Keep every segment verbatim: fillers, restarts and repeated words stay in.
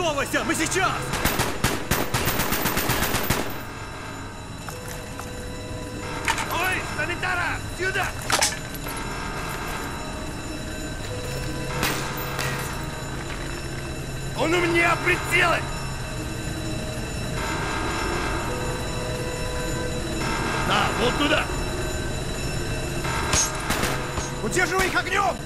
Высовывайся! Мы сейчас! Ой, санитара! Сюда! Он у меня пределы! Да, вот туда! Удерживай их огнем!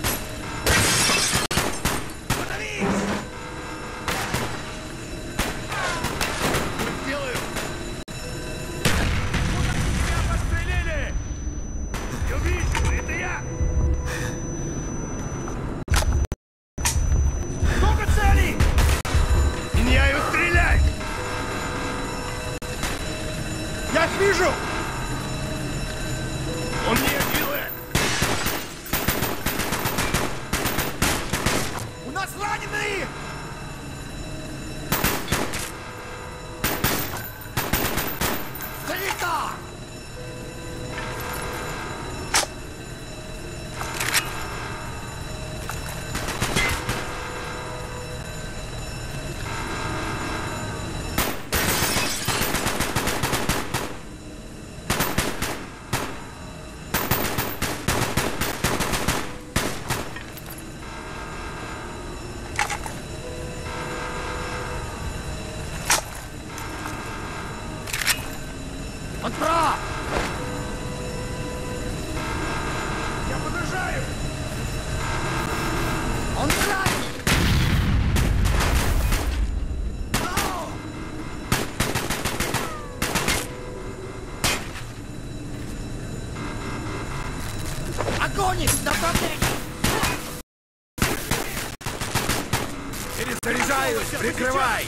Прикрывай!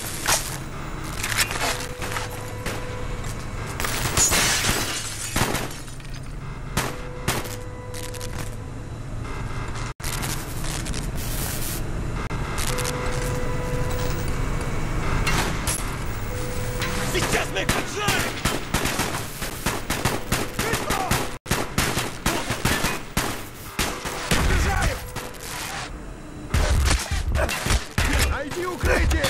Сейчас мы их поджарим! Найди укрытие!